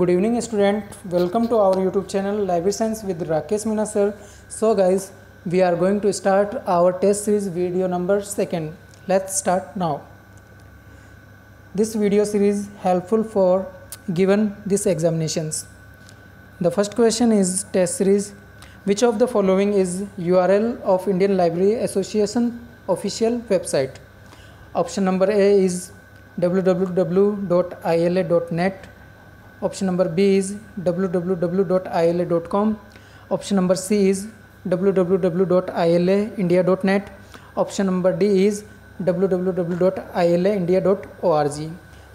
Good evening student, welcome to our YouTube channel library science with Rakesh Meena sir. So guys, we are going to start our test series video number second. Let's start now. This video series helpful for given this examinations. The first question is test series which of the following is URL of Indian library association official website. Option number A is www.ila.net। Option number B is www.ila.com। Option number C is www.ilaindia.net। Option number D is www.ilaindia.org।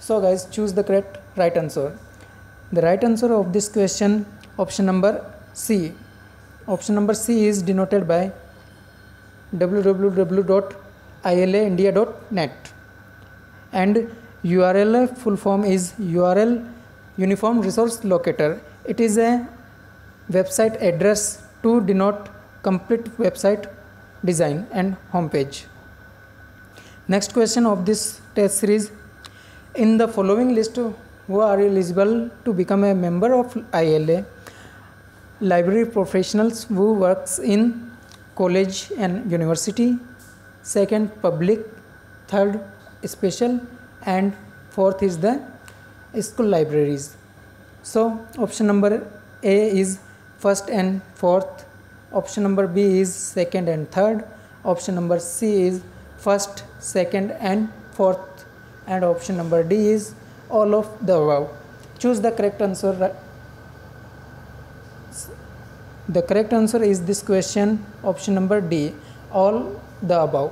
So guys, choose the correct right answer. The right answer of this question option number C. Option number C is denoted by www.ilaindia.net and URL full form is URL Uniform Resource Locator. It is a website address to denote complete website design and homepage. Next question of this test series: in the following list, who are eligible to become a member of ILA? Library professionals who works in college and university. Second, public. Third, special. And fourth is the school libraries. So option number A is first and fourth. Option number B is second and third. Option number C is first, second and fourth. And option number D is all of the above. Choose the correct answer. The correct answer is this question, option number D, all the above.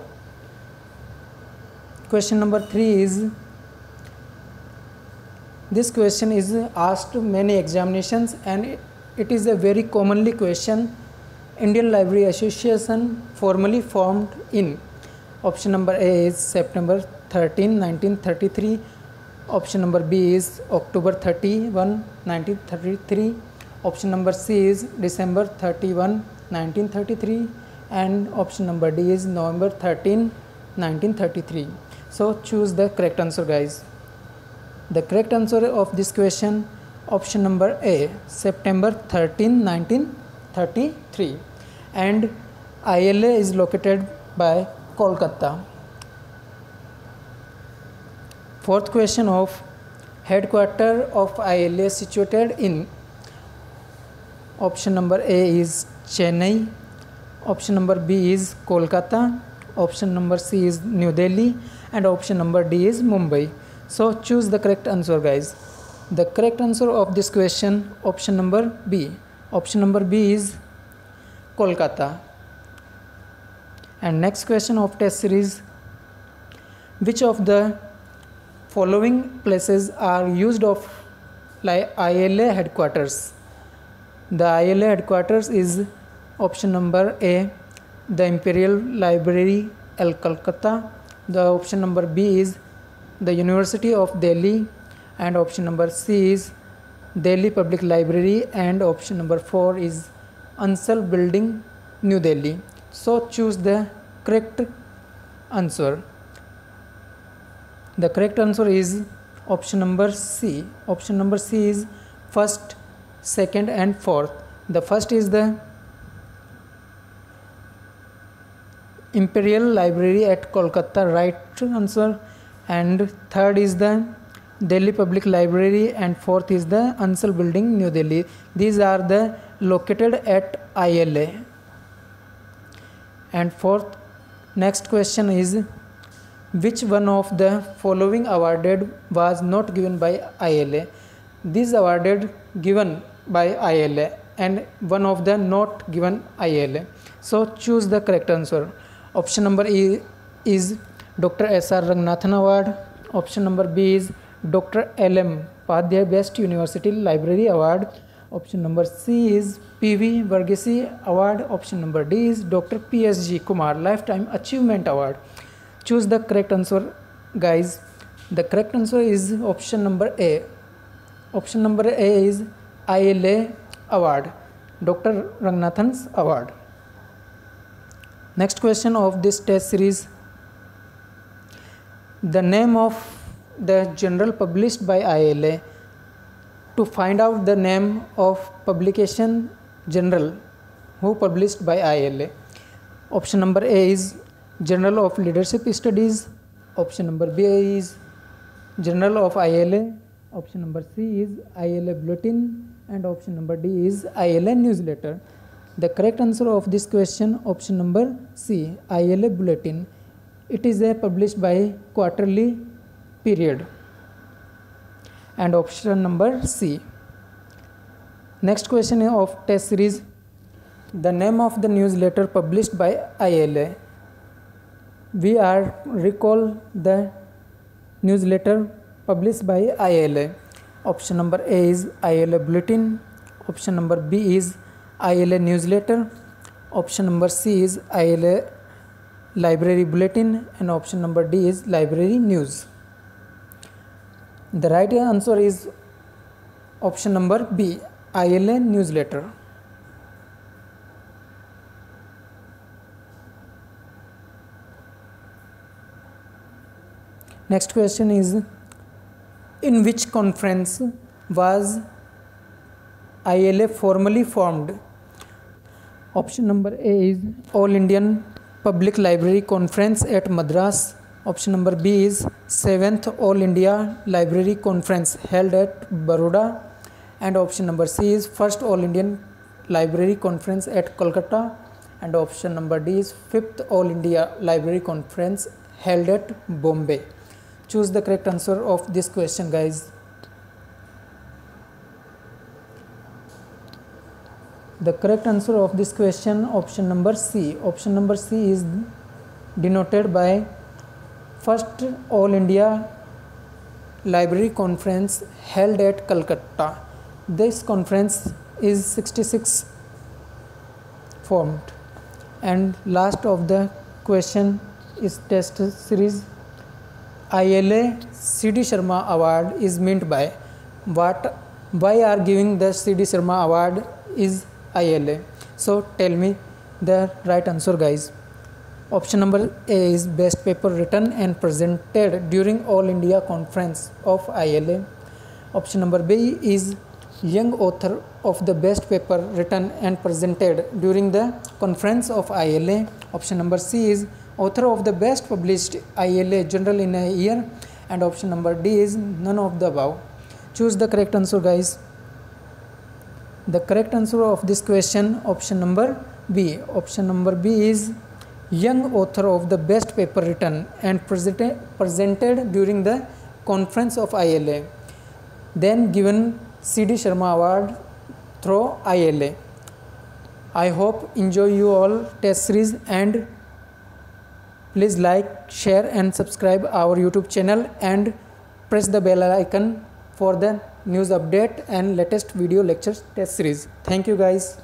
Question number 3 is, this question is asked many examinations and it is a very commonly question. Indian Library Association formally formed in. Option number A is September 13, 1933. Option number B is October 31, 1933. Option number C is December 31, 1933. And option number D is November 13, 1933. So choose the correct answer, guys. The correct answer of this question, option number A, September 13, 1933. And ILA is located by Kolkata. Fourth question of headquarter of ILA situated in. Option number A is Chennai. Option number B is Kolkata. Option number C is New Delhi. And option number D is Mumbai. So choose the correct answer, guys. The correct answer of this question, option number B. Option number B is Kolkata. And next question of test series, which of the following places are used of ILA headquarters? The ILA headquarters is option number A, the Imperial Library L Kolkata. The option number B is the University of Delhi. And option number C is Delhi Public Library. And option number 4 is Ansal Building, New Delhi. So choose the correct answer. The correct answer is option number C. Option number C is first, second and fourth. The first is the Imperial Library at Kolkata, right answer. And third is the Delhi Public Library and fourth is the Ansal Building, New Delhi. These are the located at ILA. And fourth, next question is, which one of the following awarded was not given by ILA? These awarded given by ILA and one of the not given ILA. So choose the correct answer. Option number E is Dr. S R Ranganathan Award. Option number B is Dr. L M Padhyay Best University Library Award. Option number C is P V Vargese Award. Option number D is Dr. P S G Kumar Lifetime Achievement Award. Choose the correct answer, guys. The correct answer is option number A. Option number A is ILA Award, Dr. Ranganathan's Award. Next question of this test series, the name of the journal published by ILA. to find out the name of publication general who published by ILA. Option number A is Journal of Leadership Studies. Option number B is Journal of ILA. Option number C is ILA Bulletin, and option number D is ILA Newsletter. The correct answer of this question, option number C, ILA Bulletin. It is published by quarterly period. And option number C. Next question of test series: the name of the newsletter published by ILA. We are recall the newsletter published by ILA. Option number A is ILA Bulletin. Option number B is ILA Newsletter. Option number C is ILA Library Bulletin, and option number D is Library News. The right answer is option number B, ILA Newsletter. Next question is, in which conference was ILA formally formed? Option number A is All Indian Public Library Conference at Madras. Option number B is 7th All India Library Conference held at Baroda. And option number C is 1st All Indian Library Conference at Kolkata. And option number D is 5th All India Library Conference held at Bombay. Choose the correct answer of this question, guys. The correct answer of this question, option number C. Option number C is denoted by 1st All India Library Conference held at Calcutta. This conference is 66 formed. And last of the question is test series. ILA C D Sharma Award is meant by what? Why are giving the C D Sharma Award is ILA? So tell me the right answer, guys. Option number A is best paper written and presented during All India Conference of ILA. Option number B is young author of the best paper written and presented during the conference of ILA. Option number C is author of the best published ILA journal in a year, and option number D is none of the above. Choose the correct answer, guys. The correct answer of this question, option number B. Option number B is young author of the best paper written and presented during the conference of ILA, then given C D Sharma Award through ILA. I hope enjoy you all test series, and please like, share and subscribe our YouTube channel, and press the bell icon for the news update and latest video lectures test series. Thank you, guys.